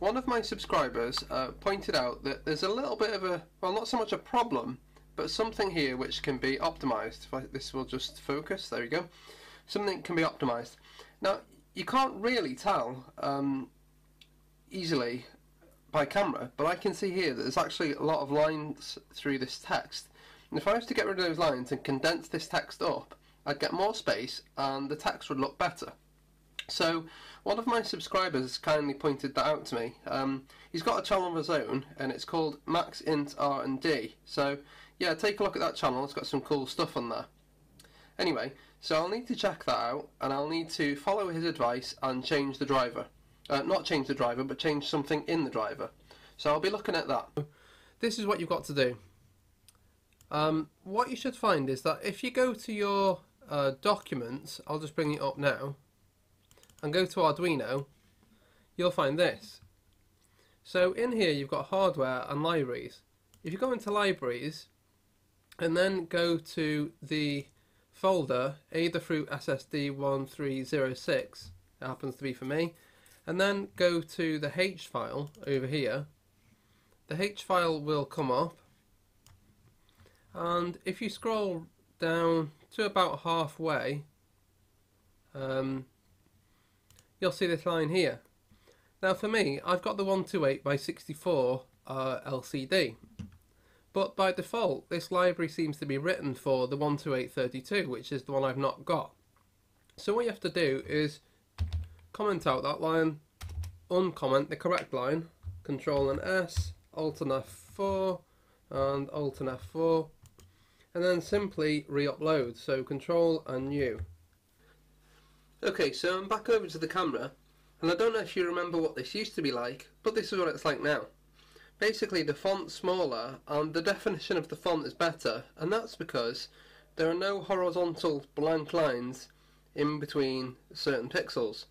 One of my subscribers pointed out that there's a little bit of a, well, not so much a problem, but something here which can be optimized. This will just focus, there we go. Something can be optimized. Now, you can't really tell easily by camera, but I can see here that there's actually a lot of lines through this text. And if I was to get rid of those lines and condense this text up, I'd get more space and the text would look better. So one of my subscribers kindly pointed that out to me. He's got a channel of his own and it's called Max Int R&D. So yeah, take a look at that channel, it's got some cool stuff on there. Anyway, so I'll need to check that out and I'll need to follow his advice and change the driver. Not change the driver, but change something in the driver. So I'll be looking at that. This is what you've got to do. What you should find is that if you go to your documents, I'll just bring it up now, and go to Arduino, you'll find this. So in here you've got hardware and libraries. If you go into libraries and then go to the folder Adafruit SSD 1306, it happens to be for me, and then go to the H file over here. The H file will come up, and if you scroll down to about halfway, you'll see this line here. Now for me, I've got the 128x64 LCD, but by default this library seems to be written for the 12832, which is the one I've not got. So what you have to do is comment out that line, uncomment the correct line, Control and S, Alt and F4, and Alt and F4, and then simply re-upload, so Control and U. Okay, so I'm back over to the camera, and I don't know if you remember what this used to be like, but this is what it's like now. Basically the font's smaller, and the definition of the font is better, and that's because there are no horizontal blank lines in between certain pixels.